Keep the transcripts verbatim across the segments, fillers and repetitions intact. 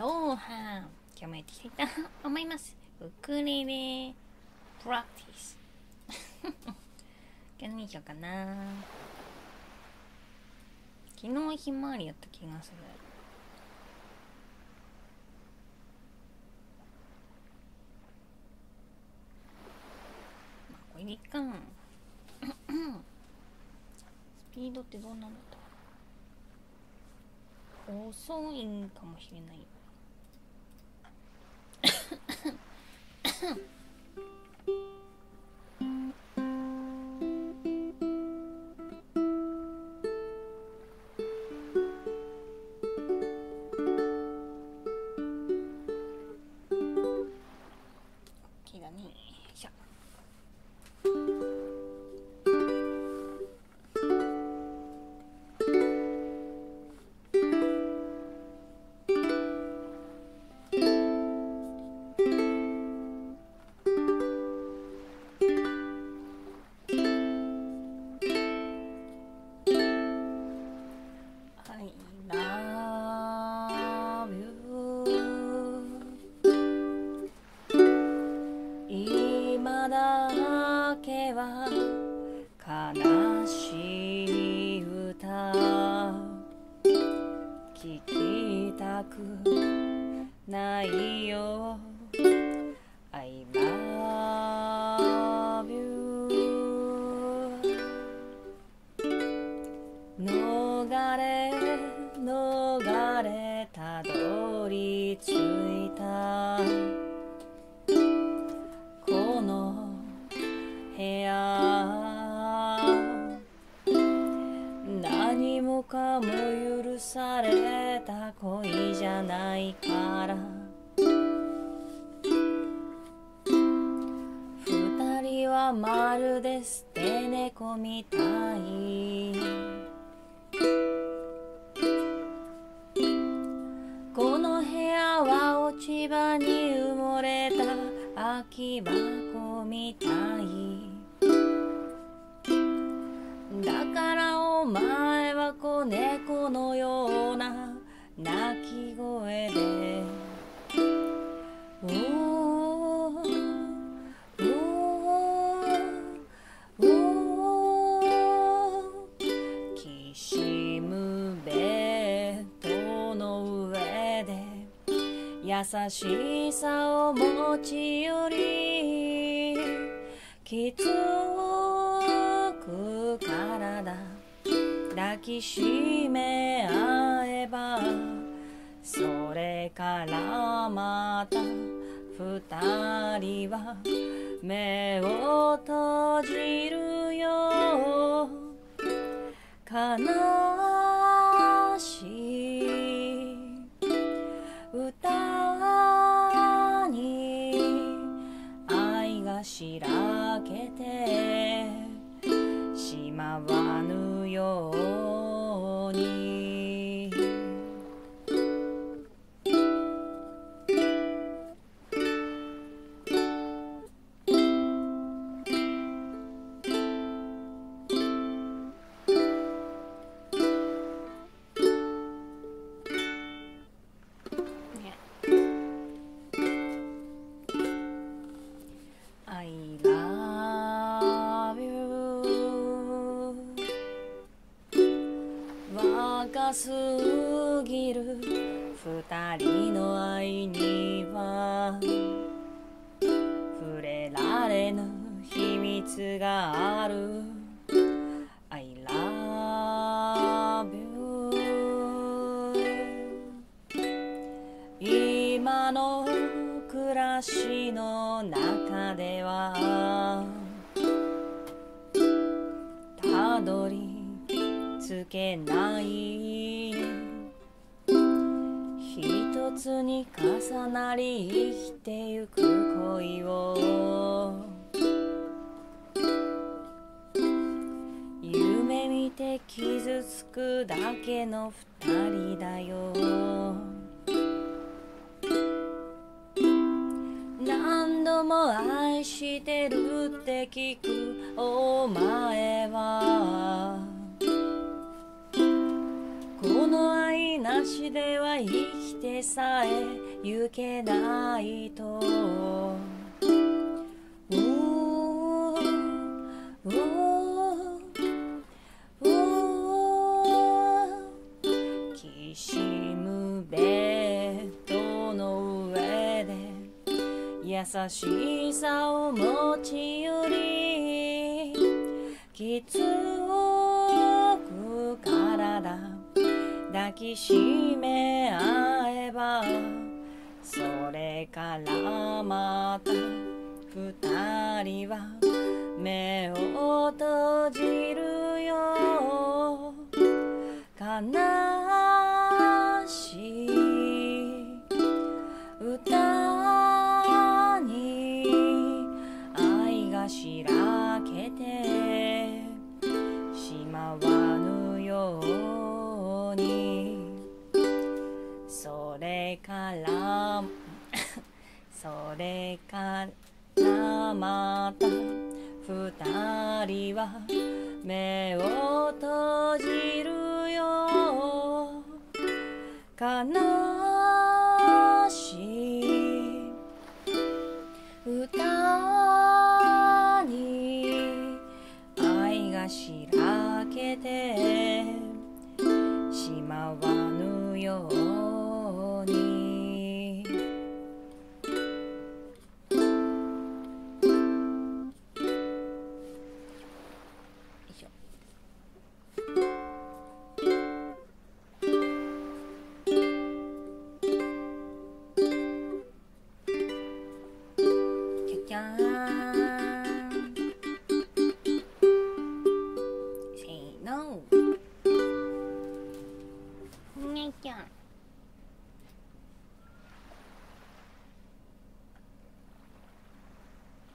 ローハン、今日もやっていきたいと思います。ウクレレプラクティス今日何しようかな。昨日ひまわりやった気がする。まあこれでいっかスピードってどうなんだったか、遅いんかもしれない優しさを持ちよりきつく体抱きしめ合えば、それからまた二人は目を閉じるよ。悲しい歌しらけてしまわぬように。すぎる二人の愛には触れられぬ秘密がある。 I love you。 今の暮らしの中ではたどりつけない一つに重なり生きてゆく恋を夢見て傷つくだけの二人だよ。何度も愛してるって聞くお前はこの愛なしでは生きてさえゆけないと」「おおおきしむベッドの上で優しさを持ち寄り」「きつく体」抱きしめ合えばそれからまた二人は目を閉じるよ悲しい歌に愛がしらけてしまわぬようそれからそれからまた二人は目を閉じるよ悲しい歌に愛がしらけてしまわぬよう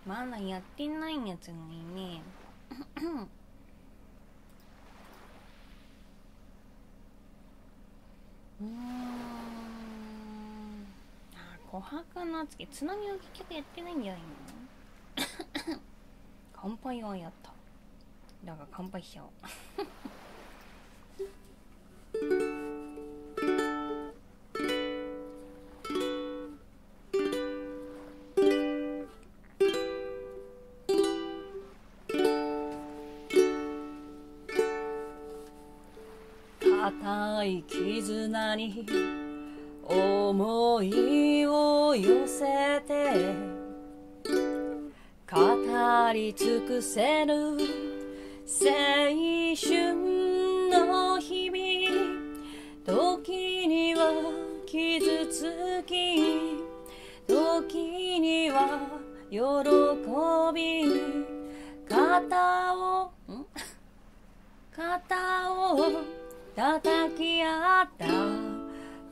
まだやってないやつがいねうーんあ琥珀のつけつなぎは結局やってないんじゃないの乾杯はやっただから乾杯しちゃおう固い絆に思いを寄せて語り尽くせる青春の日々時には傷つき時には喜び肩をん肩を叩き合っ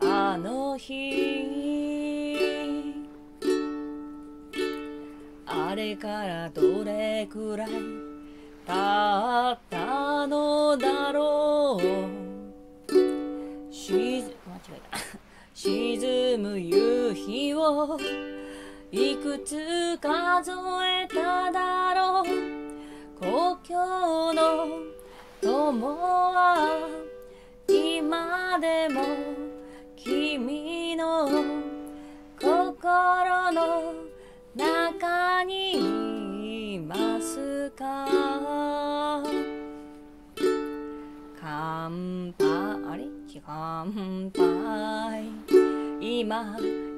たあの日あれからどれくらい経ったのだろうしず間違えた沈む夕日をいくつ数えただろう故郷の友は今でも君の心の中にいますか乾杯あれ乾杯今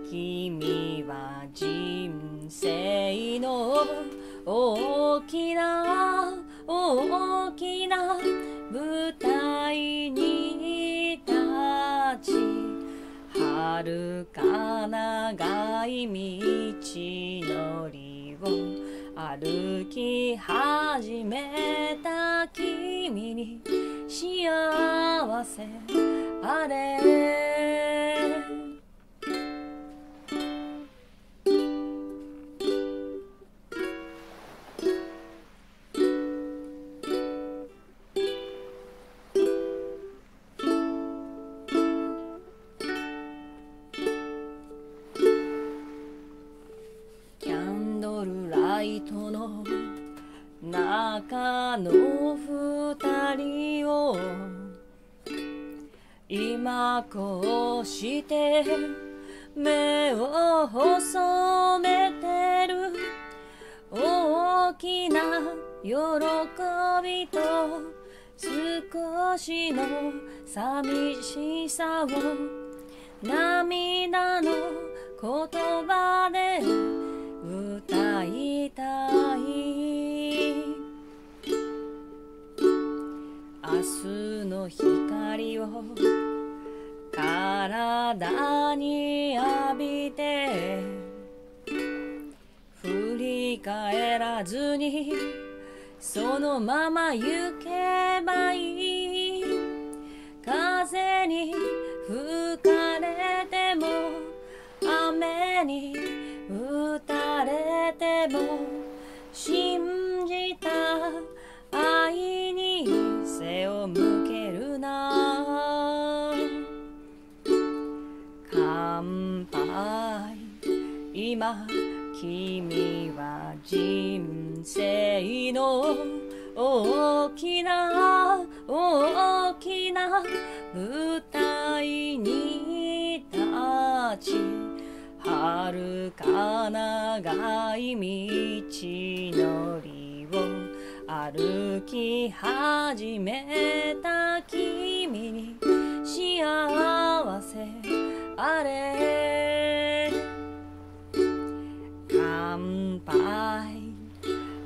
君は人生の大きな大きな舞台に立ち遥か長い道のりを歩き始めた君に幸せあれ中の二人を今はこうして目を細めてる。大きな喜びと少しの寂しさを涙の言葉で歌いたい。明日の光を体に浴びて振り返らずにそのまま行けばいい。風に吹かれても雨に打たれても信じた愛に背を向けるな。乾杯、今君は人生の大きな大きな舞台に立ち、遥か長い道のりを歩き始めた君に幸せあれ。乾杯、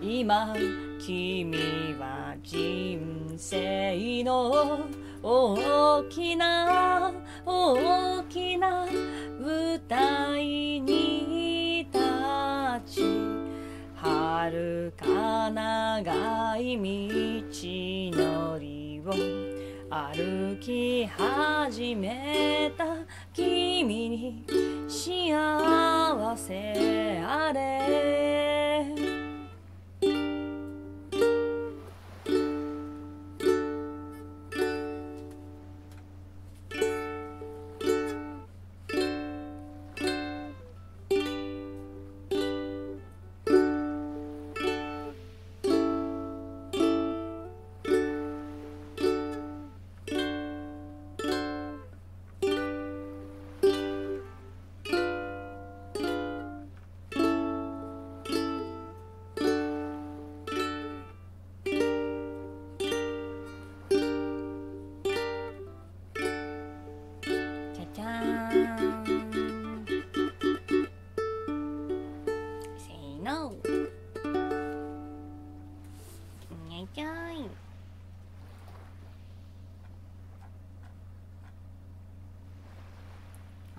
今君は人生の大きな大きな舞台に立ち、遥か長い道のりを歩き始めた君に幸せあれ。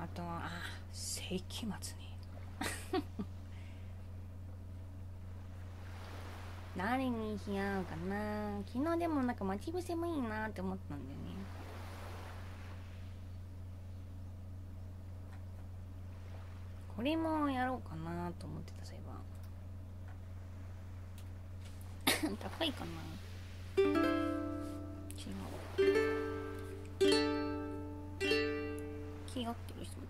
あとは世紀末に誰にし合うかな。昨日でもなんか待ち伏せもいいなって思ったんだよね。これもやろうかなと思ってた。そういえば高いかな。違う、気合ってる人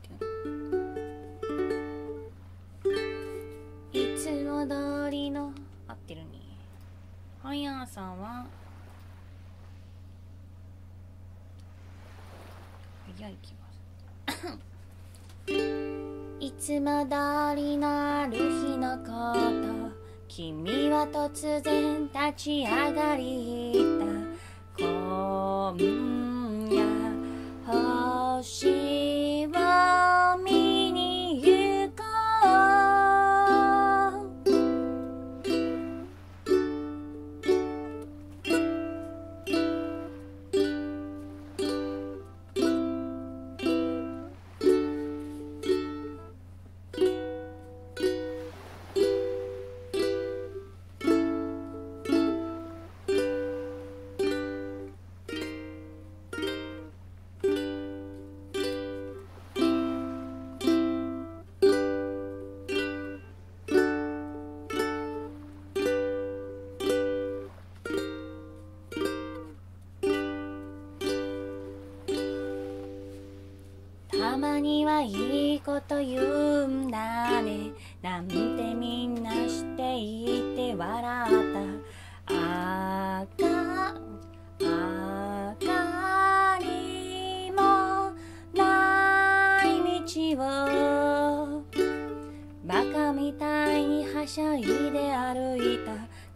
いつも通りの合ってるね。はやさんは早い気がするいつも通りのある日のこと君は突然立ち上がりた。今夜星いいこと言うんだねなんてみんなしていて笑った。赤、赤にもしゃいで歩い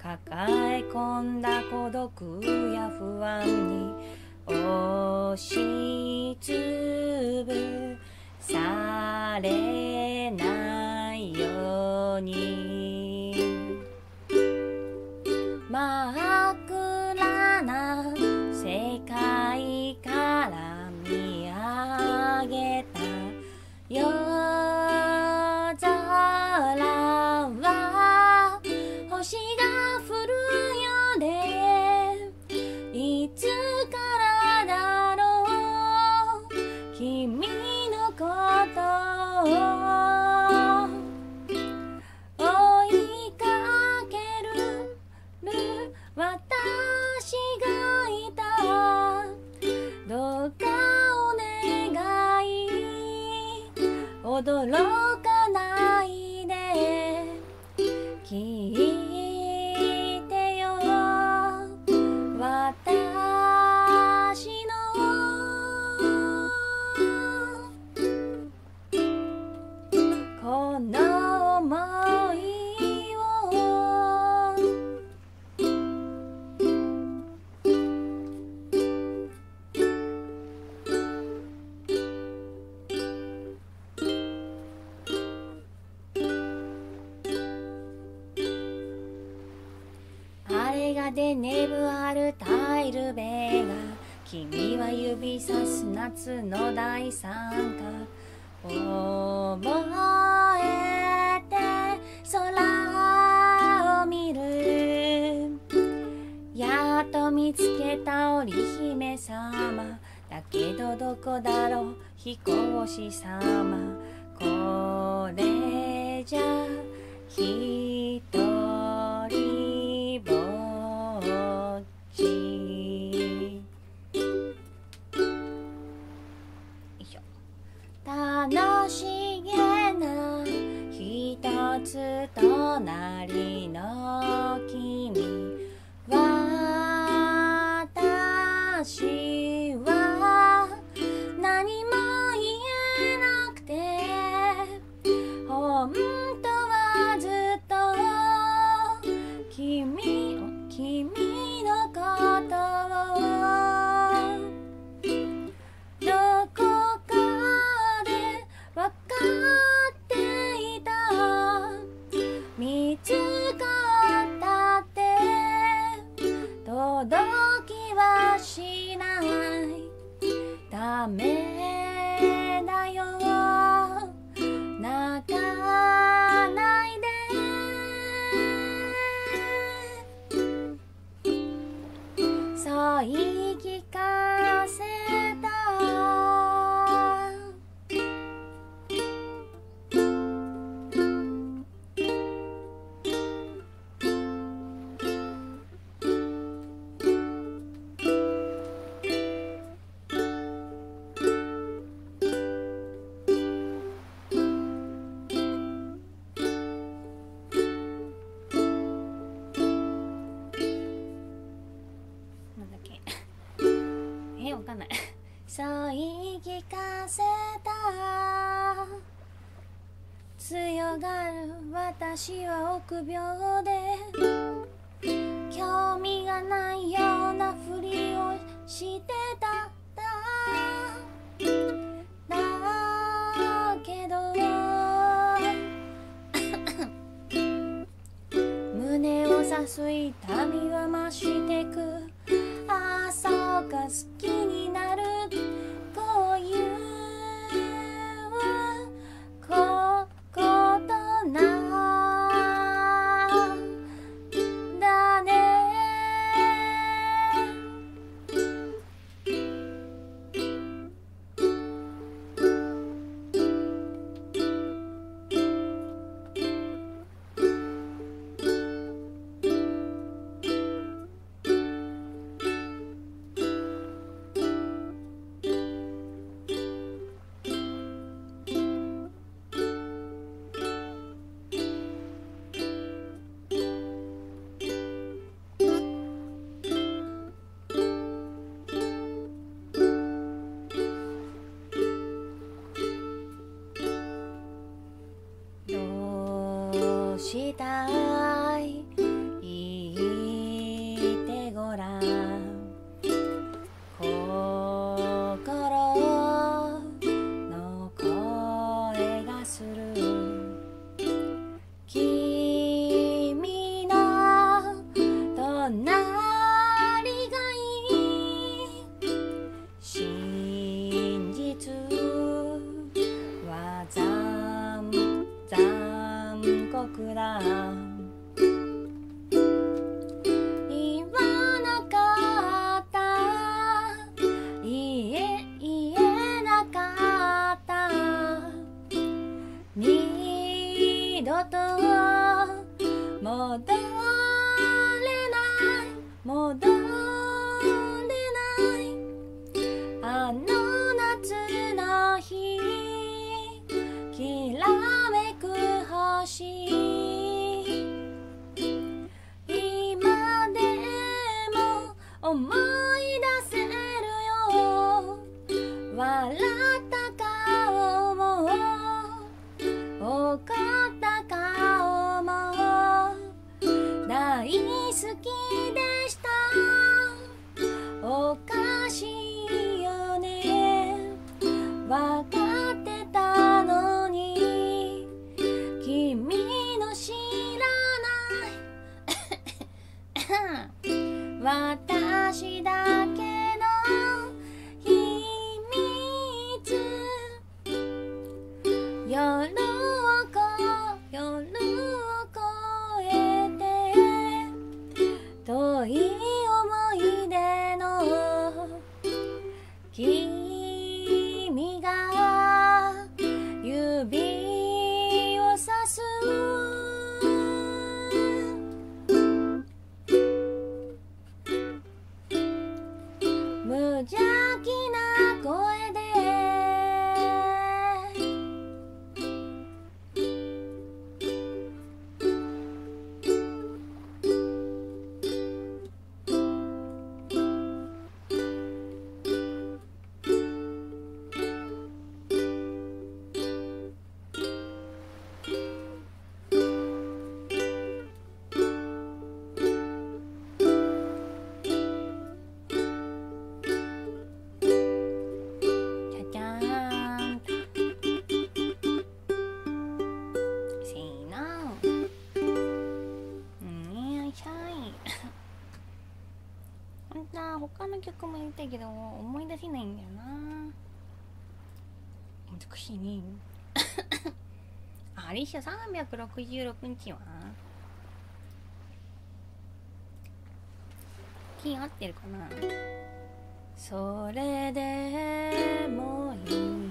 た、抱え込んだ孤独や不安に押しつぶされないように、真っ暗な世界から見上げたよ驚かないで聞いてよ、私のこの想いを。で眠あるタイル塀が君は指さす夏の大三角、覚えて空を見る、やっと見つけた織姫様だけどどこだろう飛行士様、これじゃ一人楽しげなひとつ隣の君、私は何も言えなくて、本当はずっと君君のことをダメだよ、泣かないで、そう言い聞かせそう言い聞かせた、強がる私は臆病で、興味がないようなふりをしてた、だけど胸を刺す痛みは増してく、ああそうか好きになる、こういうことなんだね。ことを戻れない戻れないあの夏の日きらめく星今でも思い出せるよ笑った顔も怒った顔も大好きでした。おかしいよねわかってたのに君の知らない私だけの秘密夜遠い思い出の君が指をさす無邪気な声で他の曲もやりたいけど思い出せないんだよな。難しいねあれっしょさんびゃくろくじゅうろくにちは金合ってるかな。それでもいい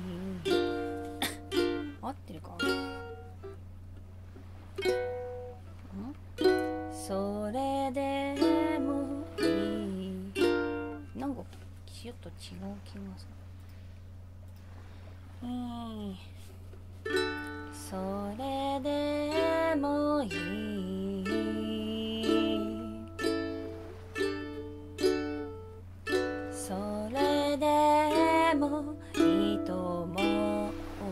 合ってるかんそれでもなんかちょっと違う気がする。うん。それでもいい。それでもいいとも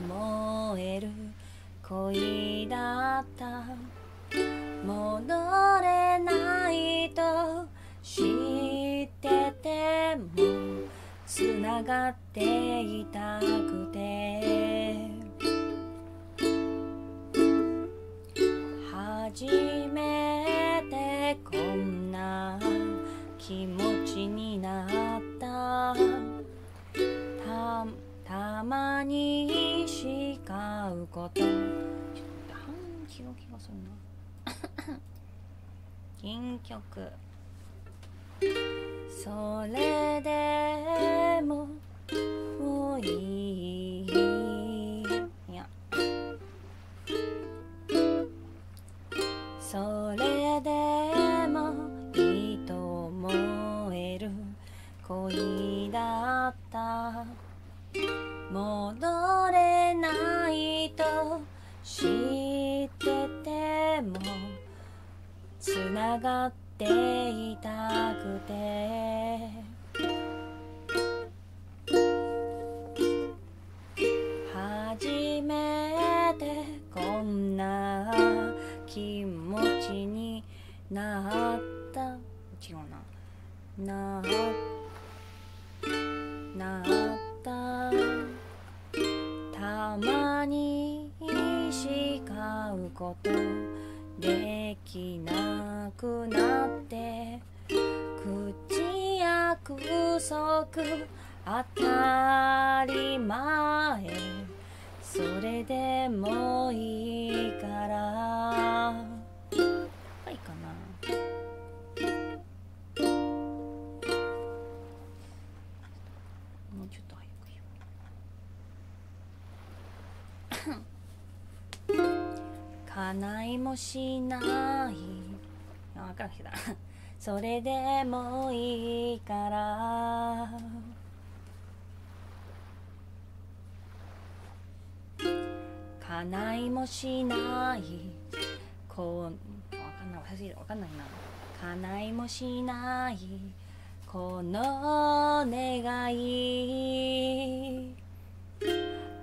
思える恋だった。戻れないと知って。つながっていたくて初めてこんな気持ちになった。た、たまに誓うことちょっと半違う気がするな原曲それでももういいいやそれでもいいと思える恋だった戻れないと知っててもつながって「いたくて」「初めてこんな気持ちになった」「違うな」「ななった」「たまに誓うこと」できなくなって口約束当たり前それでもいいからはいかなもうちょっと早くよ叶いもしないあ分からんきたそれでもいいから叶いもしないこう分かんない私分かんないな叶いもしないこの願い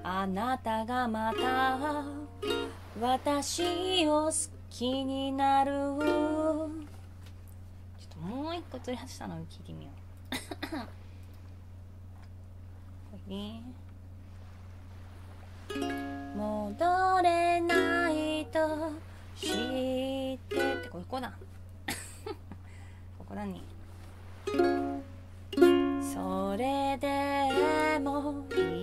あなたがまた私を好きになるちょっともう一個取り外したのを聞いてみようこれね戻れないと知ってってここだここだねそれでもいい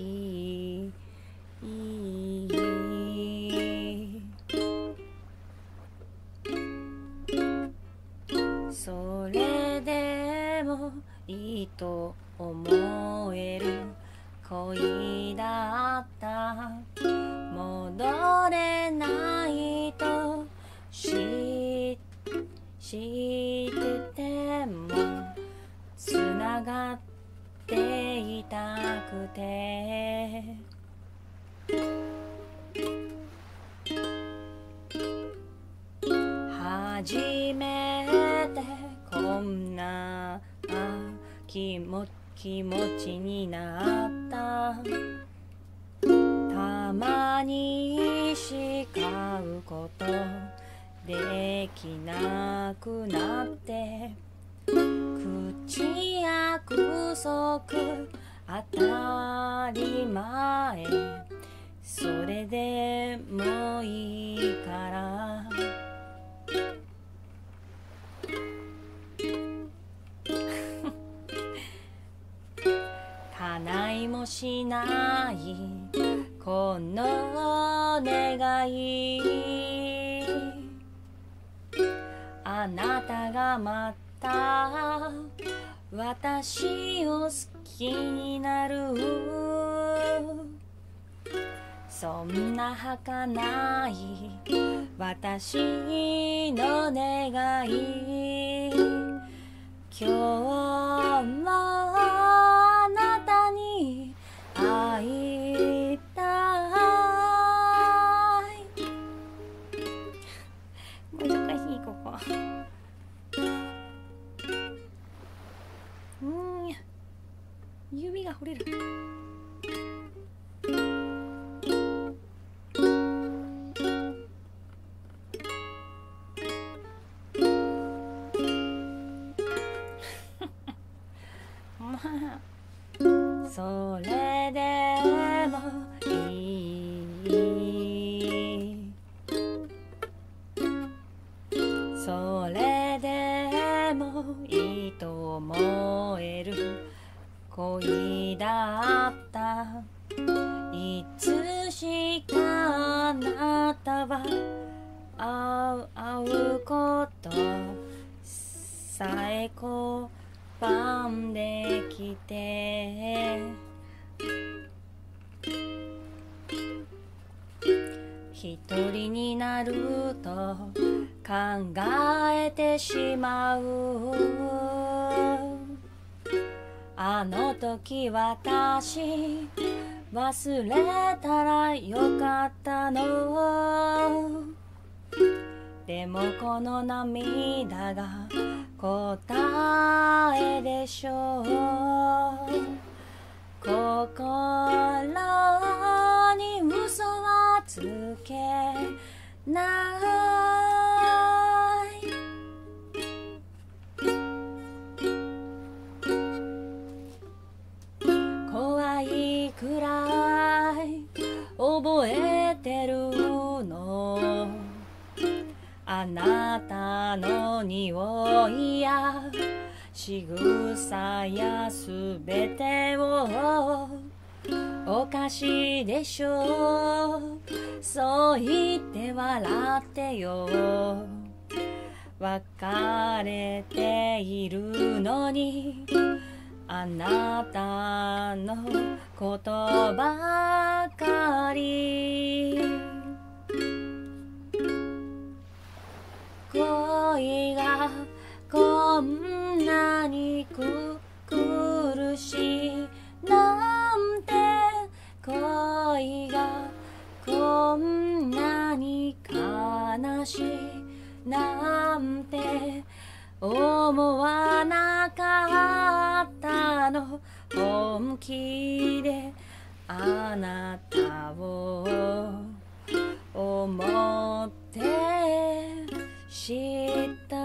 いいそれでもいいと思える恋だった戻れないと知っててもつながっていたくて初めてこんな気持ち気持ちになったたまにしかうことできなくなって口約束当たり前それでもいいから叶いもしないこの願いあなたがまた私を好きになるそんな儚い私の願い今日も会いたい難しいここうん指が掘れるそれでもいいそれでもいいと思える恋だったいつしかあなたは会うことさえこうパンできて一人になると考えてしまうあの時私忘れたらよかったのでもこの涙が答えでしょう心に嘘はつけない怖いくらい覚えてるのあなたの匂いや仕草やすべてをおかしいでしょうそう言って笑ってよ別れているのにあなたのことばかり話なんて思わなかったの。本気であなたを思って知った。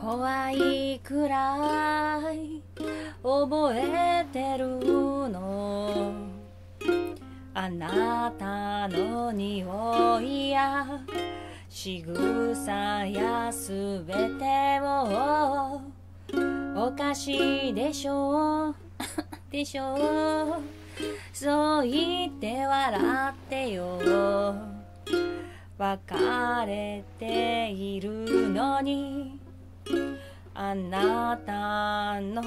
怖いくらい覚えてるの。あなたの匂いや仕草やすべてを。おかしいでしょうでしょう。そう言って笑ってよ。別れているのにあなたの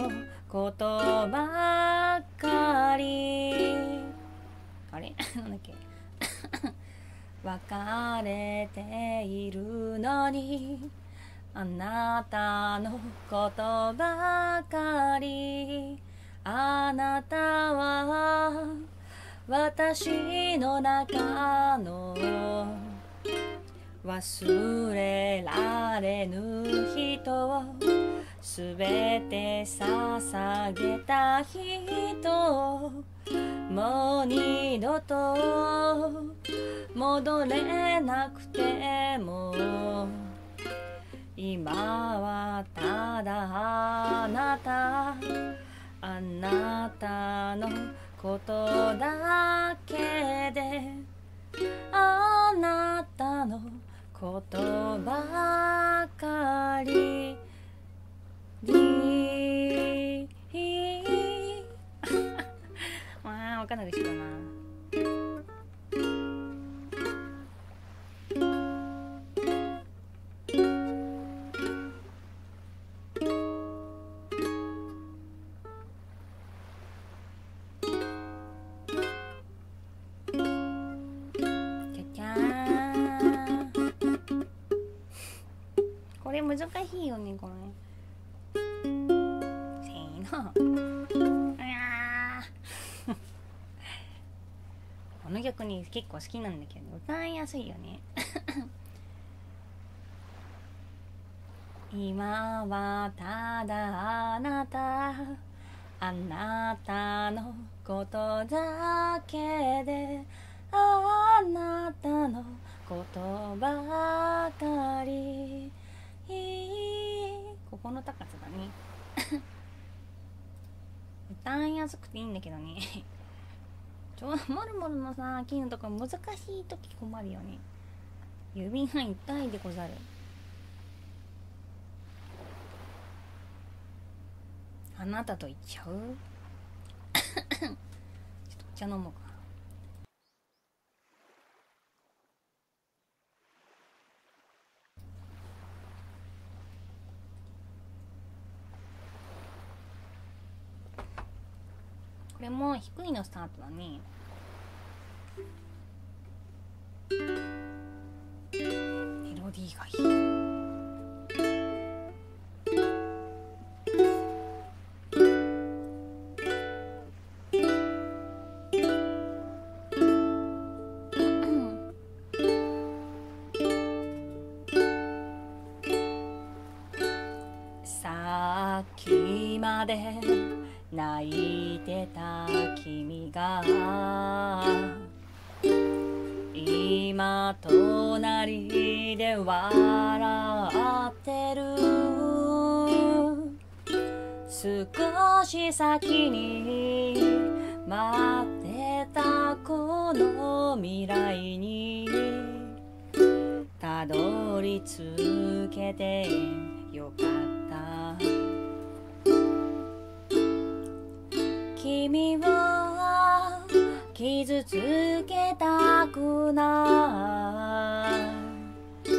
ことばっかり。あれなんだっけ別れているのにあなたのことばかり。あなたは私の中の忘れられぬ人を、すべて捧げた人を、もう二度と戻れなくても、今はただあなた、あなたのことだけで、あなたのことばかりにまあ分かんないでしょうな。難しいよねこれ。せーの。あこの曲に結構好きなんだけど、ね、歌いやすいよね。今はただあなた、あなたのことだけで、あなたのことばかり。ここの高さだね。歌いやすくていいんだけどね。ちょうどモルモルのさキーのとこ難しいとき困るよね。指が痛いでござる。あなたと言っちゃう。ちょっとお茶飲もうか。これも低いのスタートだね。メロディーがいい。泣いてた君が今隣で笑ってる。少し先に待ってたこの未来にたどり着けてよかった。君は傷つけたくない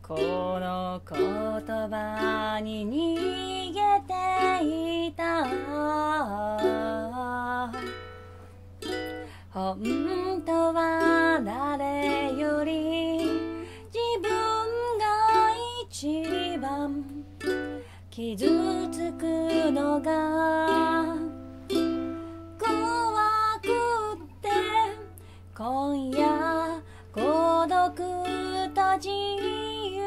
この言葉に逃げていた本当は誰より自分が一番傷つくのが今夜孤独と自由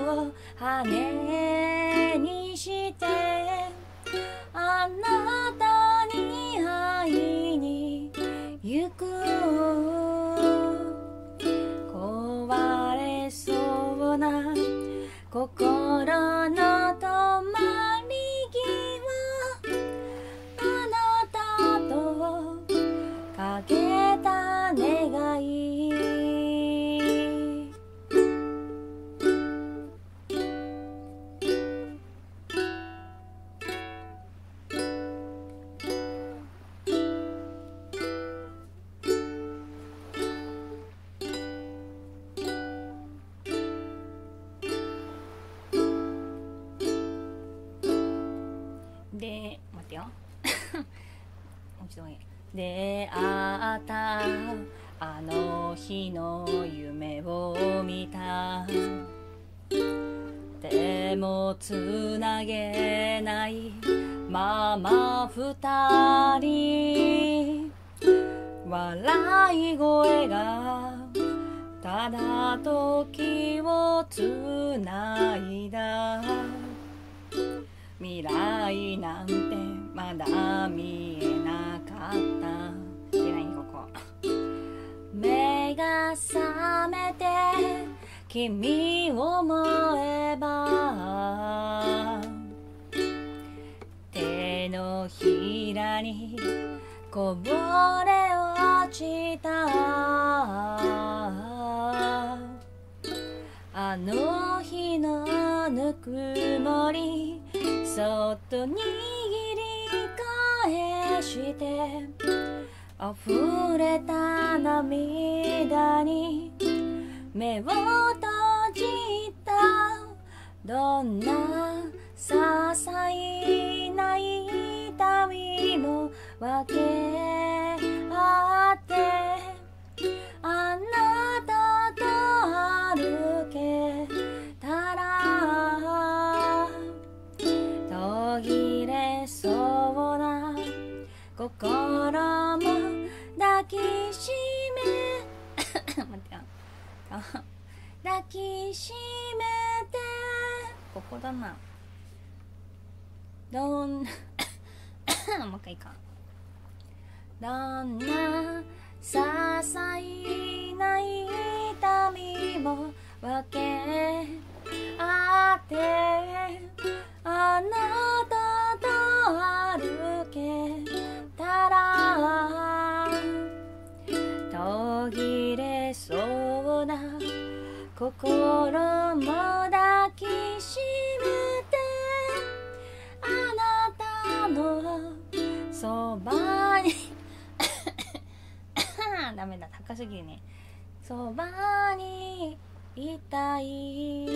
を羽にしてあなたに会いに行く壊れそうな心の止まり際あなたとかけた願いで待ってよもう一度いい出会ったあの日の夢を見たでもつなげないまま二人笑い声がただ時をつないだ未来なんてまだ見えなかった出ないここ目が覚めて君を思えば手のひらにこぼれ落ちたあの日のぬくもりそっと握り返して溢れた涙に目を閉じたどんな些細な痛みも分け合ってあなたと歩けたら途切れそうな心も抱きしめ待ってよ抱きしめてここだなどんなもう一回いいかどんな些細な痛みも分け合ってあなたと歩けたら途切れそうな心も抱きしめてあなたのそばにダメだ高すぎるねそばにいたい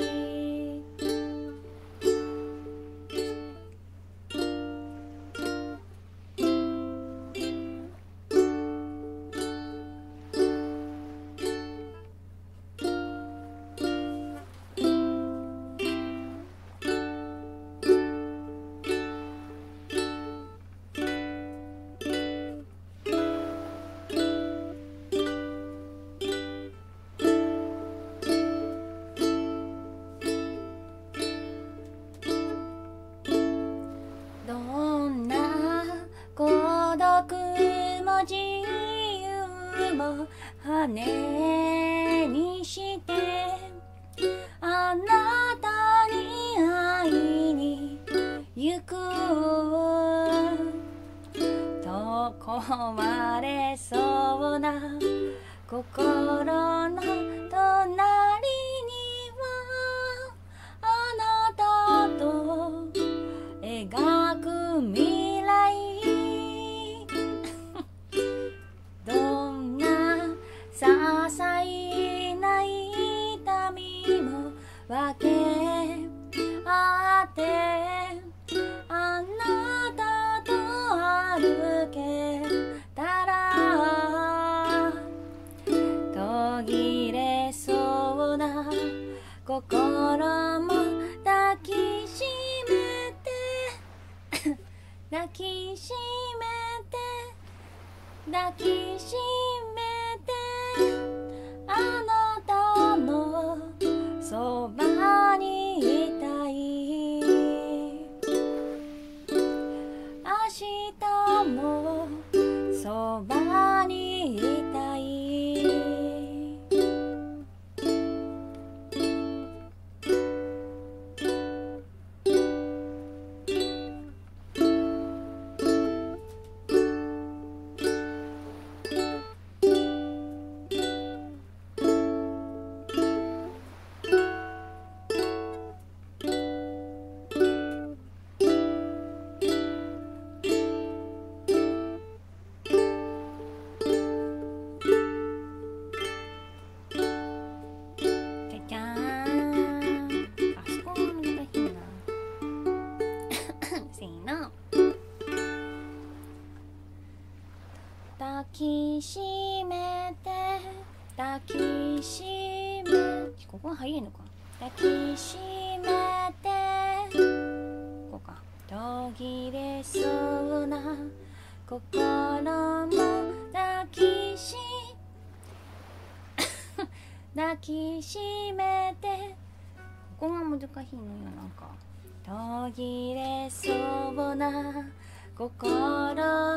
羽にしてあなたに会いに行くと壊れそうな心の隣にはあなたと描く未来心も抱きしめて抱きしめて抱きしめてあなたのそばにいたい。明日もそばにいたい。抱きしめて抱きしめてここが早いのか抱きしめてここか途切れそうな心も抱きし抱きしめてここが難しいのよなんか途切れそうな心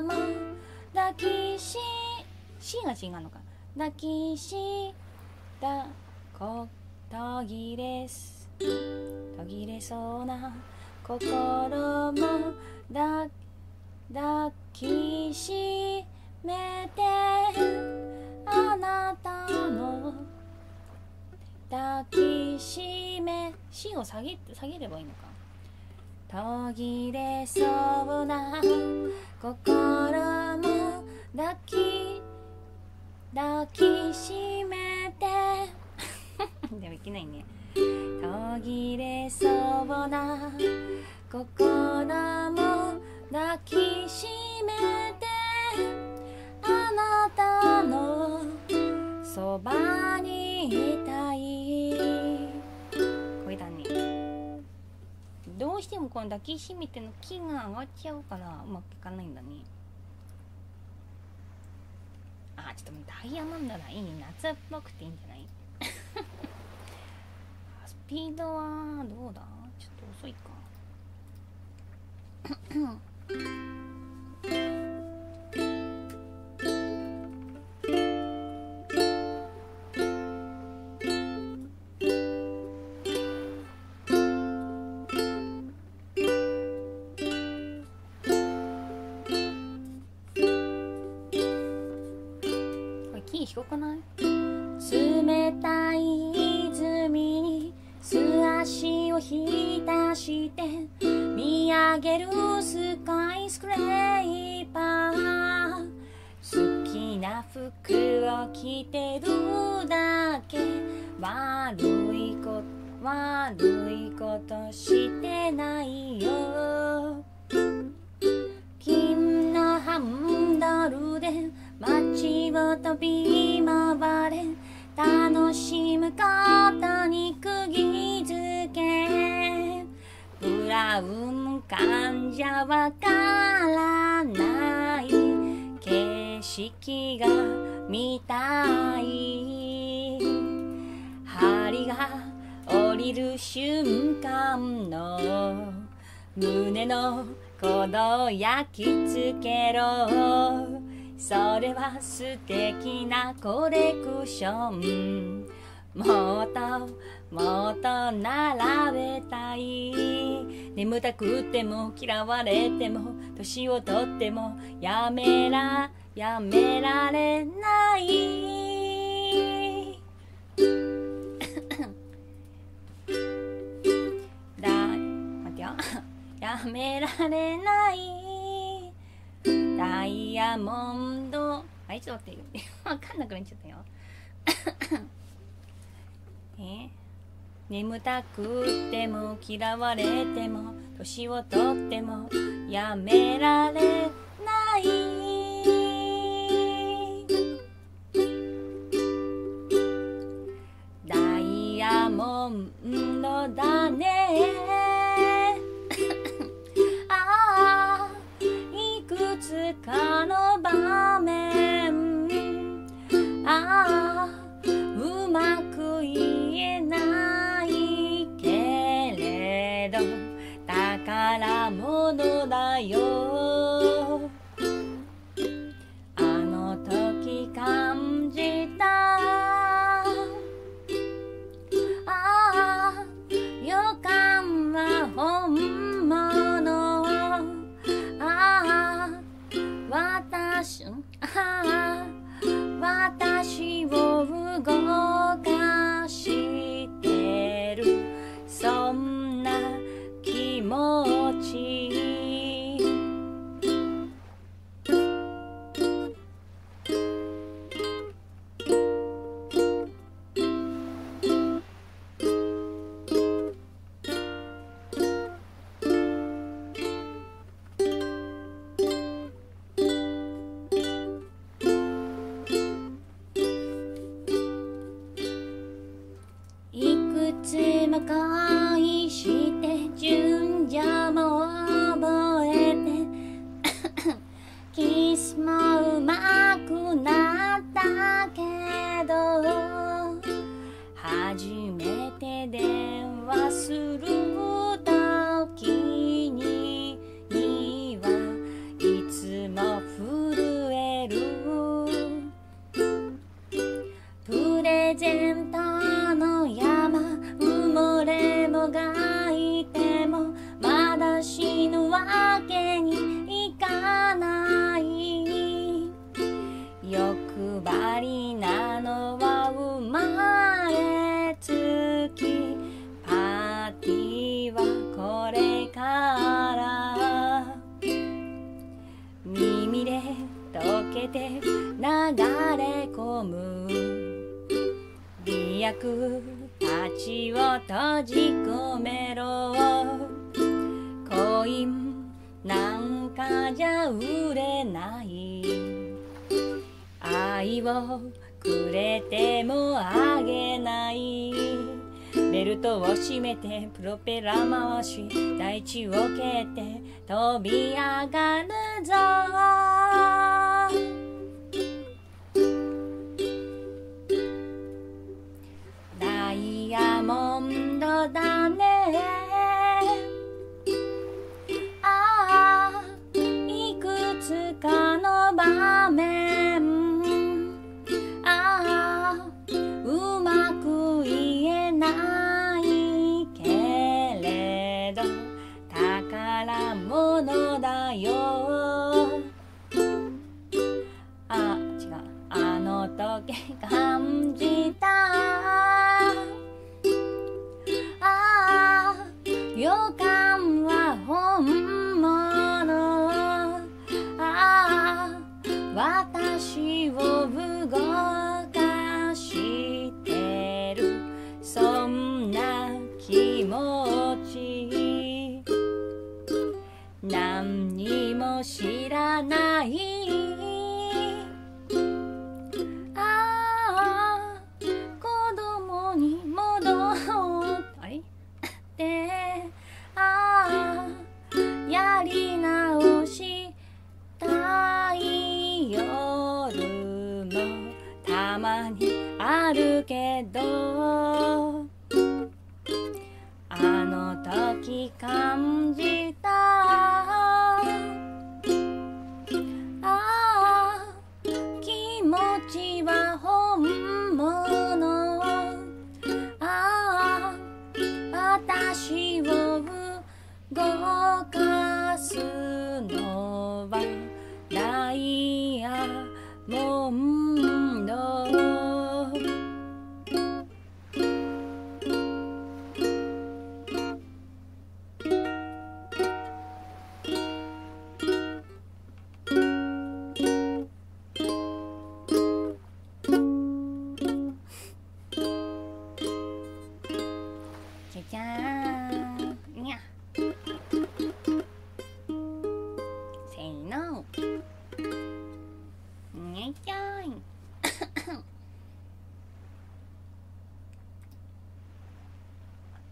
も抱きし、しがしがのか。抱きしたこ途切れす途切れそうな心もだ抱きしめてあなたの抱きしめしを下げ下げればいいのか。途切れそうな心も抱き抱きしめてでもいけないね。途切れそうな心も抱きしめてあなたのそばにいたい。これだね。どうしてもこの抱きしめての気が上がっちゃうからうまくいかないんだね。あ、ちょっとダイヤなんだらいい夏っぽくていいんじゃない？スピードはどうだ？ちょっと遅いか。よくない？冷たい泉に素足を浸して見上げるスカイスクレーパー好きな服を着てるだけ悪いこと悪いことしてないよ金のハンドルで街を飛び回れ楽しむことに釘付けブラウン管じゃわからない景色が見たい針が降りる瞬間の胸の鼓動焼き付けろそれは素敵なコレクションもっともっと並べたい眠たくても嫌われても年をとってもやめらやめられないだ待ってよやめられないダイヤモンドあいつ待って分かんなくなっちゃったよ、ね、眠たくても嫌われても年をとってもやめられないダイヤモンドずかの場面、ああうまく言えないけれど宝物だよ。あの時感じた、ああ予感は本物、ああ私ああ私を動かしてる、そんな気持ち。恋して純情も覚えてキスもうまくなったけど、初めて電話するときにはいつも震える。プレゼントの山誰もがいてもまだ死ぬわけにいかない、欲張りなのは生まれつき、パーティーはこれから耳で溶けて流れ込む、美薬たちを閉じ込めろ、恋なんかじゃ売れない、愛をくれてもあげない、ベルトを締めてプロペラ回し、大地を蹴って飛び上がるぞ。ダイヤモンドだね、ああいくつかの場面、ああうまく言えないけれど宝物だよ。あ、違う、あの時感じた、予感は本物、ああ私を動かしてる、そんな気持ち。何にも知らない、ああ子供に戻ってやり直したい夜もたまにあるけど、あの時感じた、ああ気持ちは本物、ああ私を動かすのはダイヤモンド。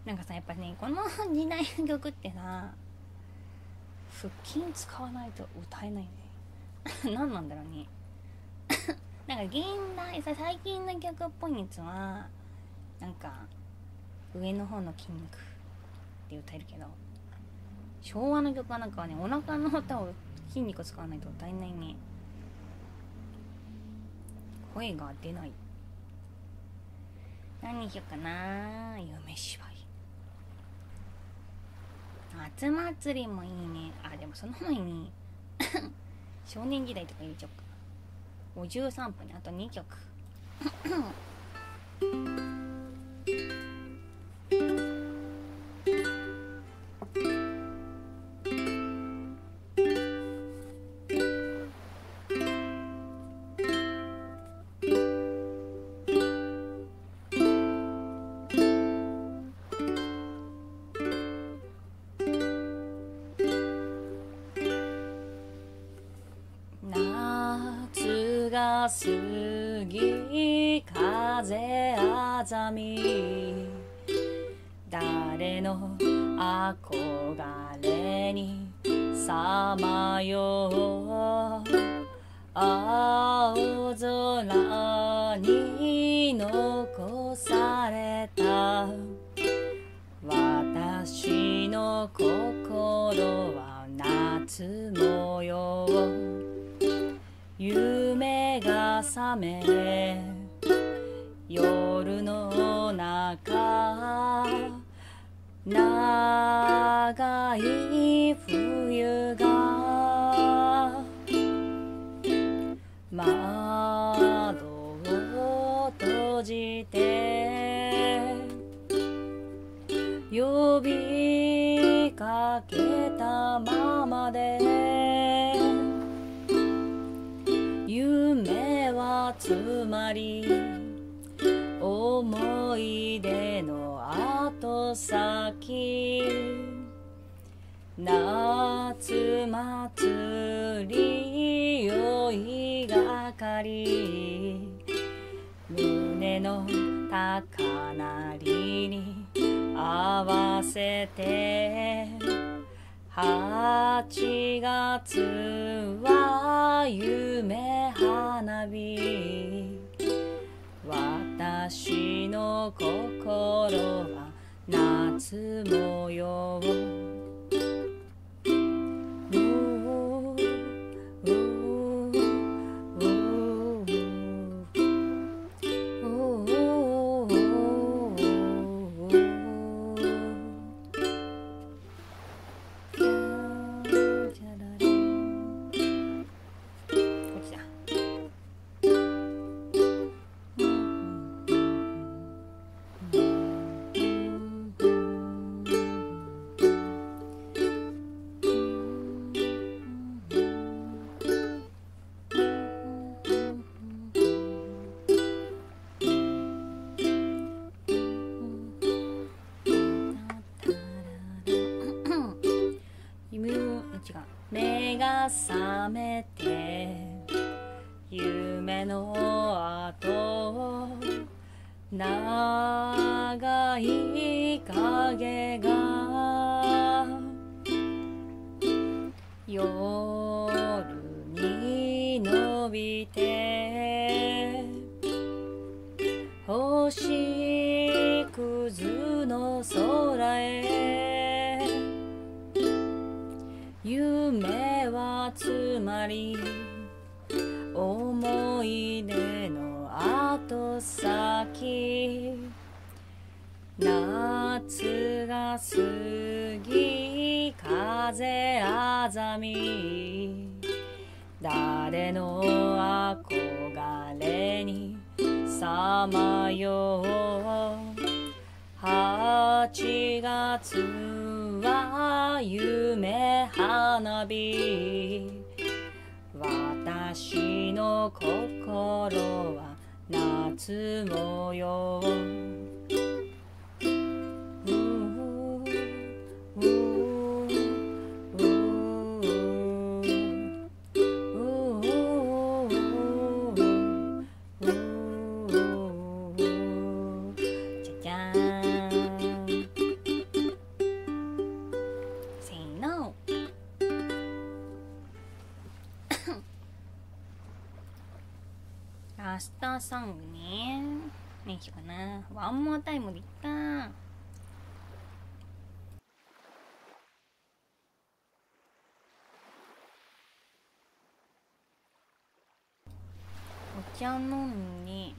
なんかさ、やっぱね、この時代の曲ってさ腹筋使わないと歌えないね。何なんだろうねなんか現代さ最近の曲っぽいやつはなんか上の方の筋肉って歌えるけど、昭和の曲はなんかね、お腹の歌を筋肉使わないと歌えないね。声が出ない。何しようかな。夢芝居、夏祭りもいいね。あ、でもその前に少年時代とか入れちゃおうか。ごじゅうさんぷんね、あとにきょく過ぎ風あざみ、誰の憧れにさまよう、青空に残された私の心は夏模様、夢が覚め夜の中、長い冬が窓を閉じて呼びかけたままで、夢はつまり思い出の後先、夏祭り酔いがかり、胸の高鳴りに合わせて、はちがつは夢花火、私の心は夏模様、覚めて夢の後、長い影が夜に伸びて、星屑の空へ、夢つまり思い出の後先、夏が過ぎ風あざみ、誰の憧れにさまよう、はちがつは夢花火、私の心は夏模様、ラスターソングね。何しようかな。ワンモータイムでいっか。お茶飲んで、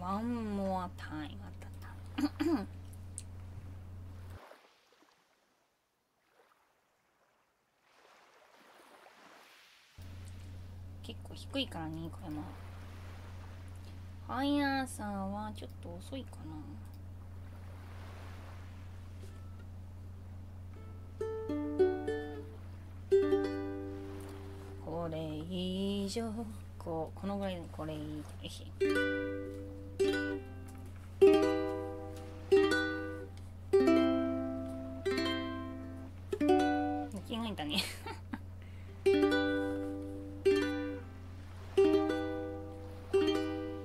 ワンモアタイムあったった結構低いからね、これも。速さはちょっと遅いかな。これ以上こうこのぐらいでこれ以上よし。気がいた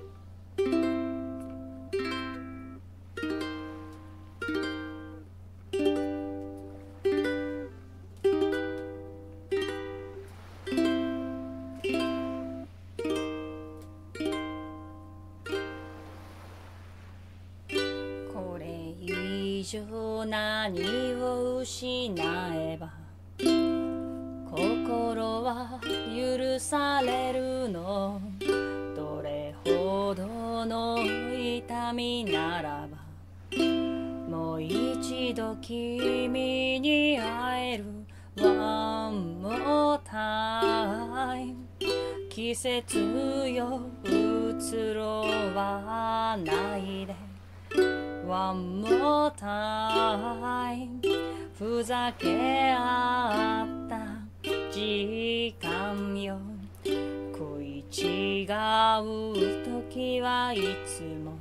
ねこれ以上何を失えば心は許されるの、どれほどの痛みならばもう一度君に会える。 One more time 季節よ移ろわないで One more time ふざけ合った時間よ、食い違う時はいつも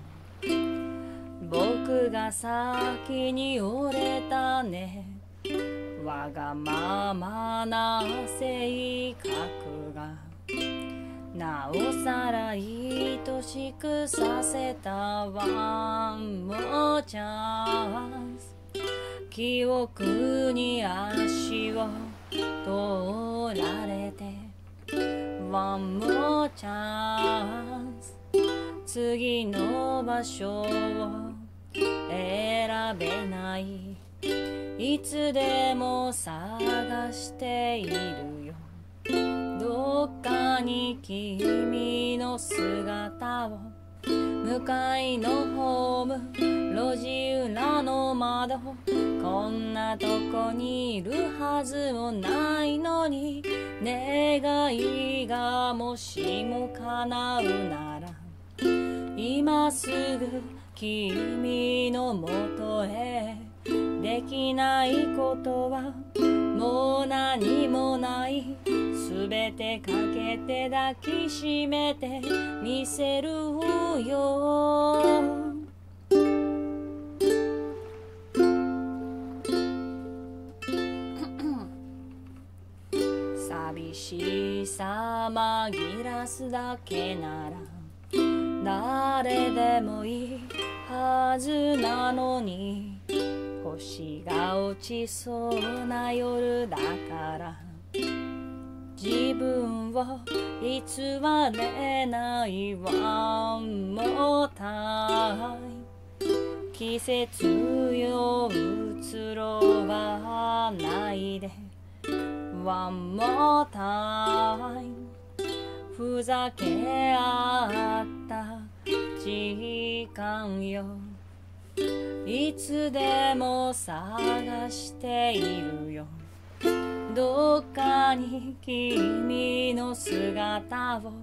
僕が先に折れたね。わがままな性格がなおさら愛しくさせた。ワンモーチャンス記憶に足を取られて One more chance 次の場所を選べない、いつでも探しているよ、どっかに君の姿を。向かいのホーム路地裏の窓、こんなとこにいるはずもないのに、願いがもしも叶うなら今すぐ君のもとへ。できないことはもう何もない、すべてかけて抱きしめてみせるよ。寂しさ紛らすだけなら誰でもいいはずなのに、星が落ちそうな夜だから自分を偽れない。ワンモータイム季節よ移ろわないでワンモータイムふざけ合った時間よ、いつでも探しているよ、どっかに君の姿を。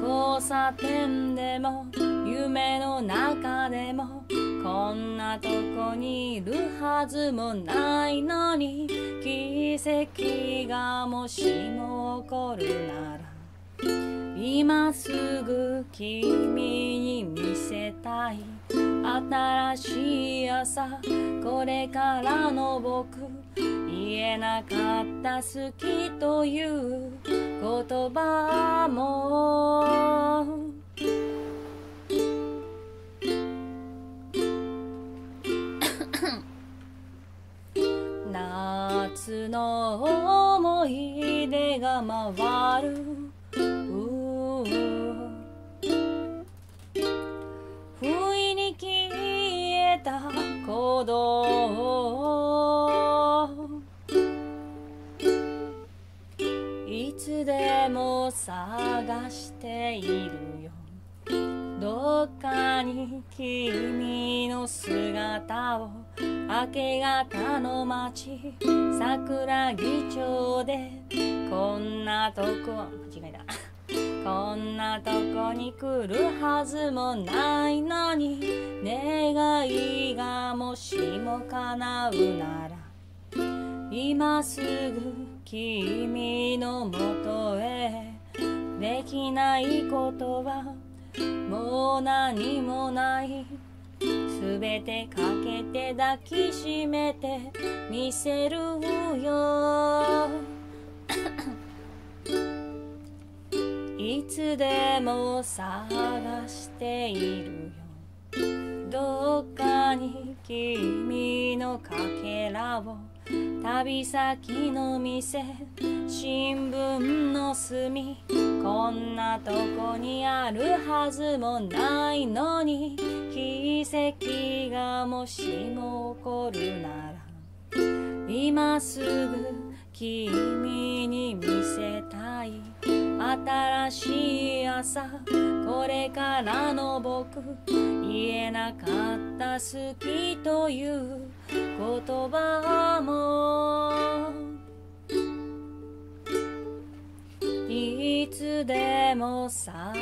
交差点でも夢の中でもこんなとこにいるはずもないのに、奇跡がもしも起こるなら今すぐ君に見せたい。新しい朝これからの僕、言えなかった好きという言葉もれた行動、いつでも探しているよ、どっかに君の姿を。明け方の街桜木町で、こんなとこ間違えたこんなとこに来るはずもないのに、願いがもしも叶うなら今すぐ君のもとへ。できないことはもう何もない、すべてかけて抱きしめてみせるよいつでも探しているよ、どっかに君のかけらを。旅先の店、新聞の隅、こんなとこにあるはずもないのに、奇跡がもしも起こるなら今すぐ君に見せたい。新しい朝、これからの僕、言えなかった好きという言葉も、いつでも探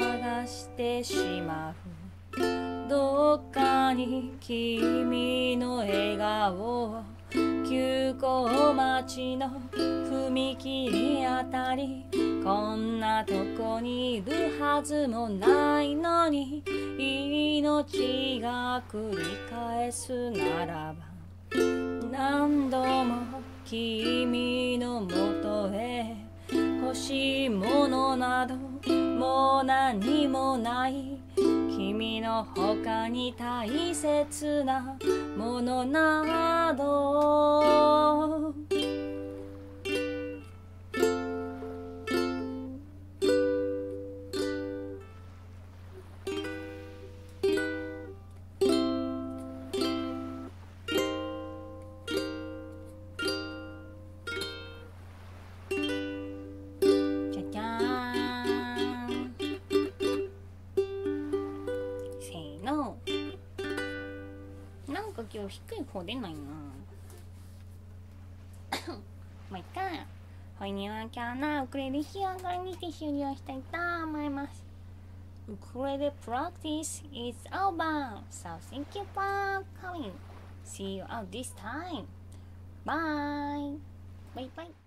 してしまう。どっかに君の笑顔を、急行待ちの踏切あたり、こんなとこにいるはずもないのに、命が繰り返すならば何度も君のもとへ。欲しいものなどもう何もない、君の他に大切なものなど、今日低い方出ないなまあいっか。ほいには今日のウクレレ弾き上がりにて終了したいと思います。ウクレレ practice is over, so thank you for coming. See you out this time. Bye. Bye bye.